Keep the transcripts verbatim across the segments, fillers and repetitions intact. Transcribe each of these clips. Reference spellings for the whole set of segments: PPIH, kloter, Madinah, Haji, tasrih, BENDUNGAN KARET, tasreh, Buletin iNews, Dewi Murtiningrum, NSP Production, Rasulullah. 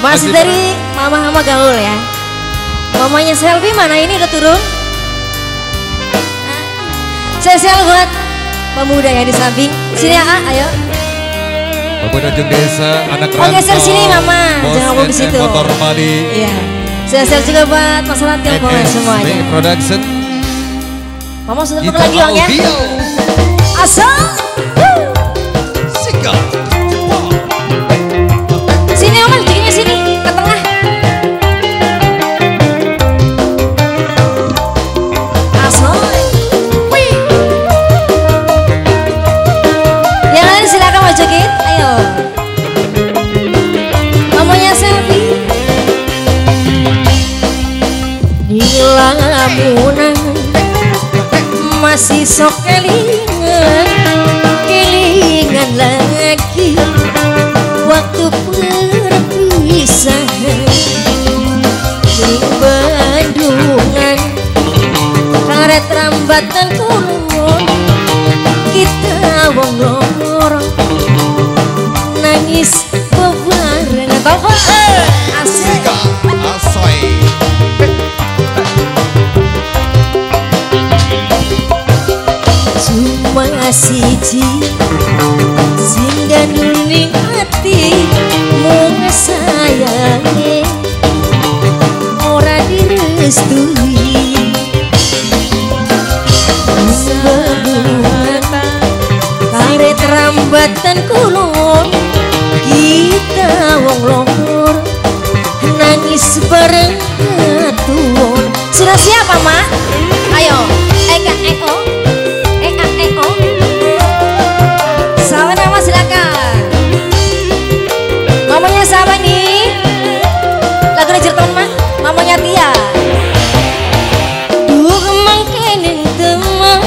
Mas lanjut dari Mama sama Gaul ya. Mamanya Selvi mana ini udah turun? Spesial buat pemuda yang di samping. Sini ya, ayo. Pemuda Jeng Desa, anak rantau. Oh geser sini Mama, jangan ngomong di situ. Motor Mali. Iya. Spesial juga buat masyarakat Kabupaten semuanya. N S P Production. Mama sudah perlu lagi uangnya. Asal. Sika. Sini Mama, dirinya sini ke tengah. Asal. Joget, ayo. Mamanya Selvi di lamunan masih sok kelingan, kelingan lagi waktu perpisahan di Bendungan karet rambatan kulon kita wong lorong nangis bebarengan bapak asik asoy cuma siji sing ganuning ati mung sayange ora direstui Bendungan karet rambatan kulon kita wong lor nangis bareng ketuon. Sudah siapa Mak? Ayo eka eko eka eko sahabat nama silakan. Mamanya siapa nih? Lagu dari Jerman Mak. Mamanya Tia. Duh mangkening teman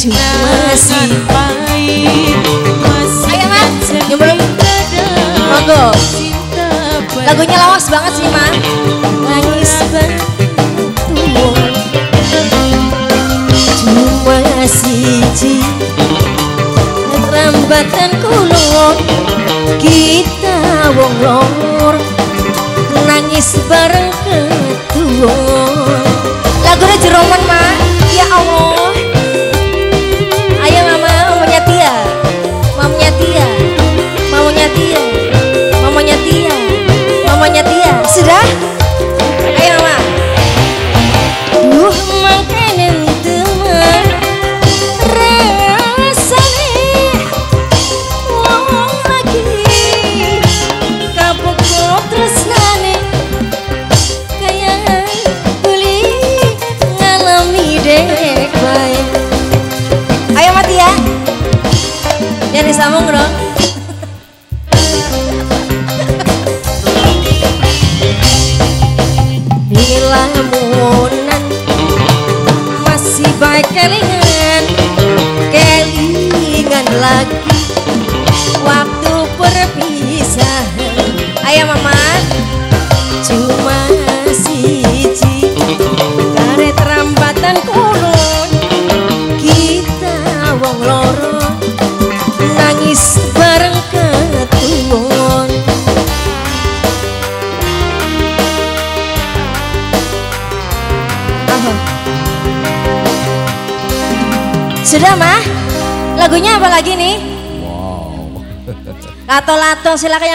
masih pahit masih nyebelum monggo lagunya lawas banget sih Ma. Nangis bantuan cuma siji rambatan kulon kita wong lor nangis bareng ketuon. Lagunya jeroman Ma. Ya Allah. Mamanya Tia, sudah? Ayo Mama. Duh mangkene teman rasane wong lagi kapok tresnane kaya beli ngalami dek bae. Ayo Mama Tia. Ya disambung dong. Lamunan masih baik kelingan, kelingan lagi waktu perpisahan. Ayo Mama. Cuma siji karet rambatan kulon kita wong loro nangis bareng ketuon. Sudah Mah, lagunya apa lagi nih? Wow. Lato-lato silakan.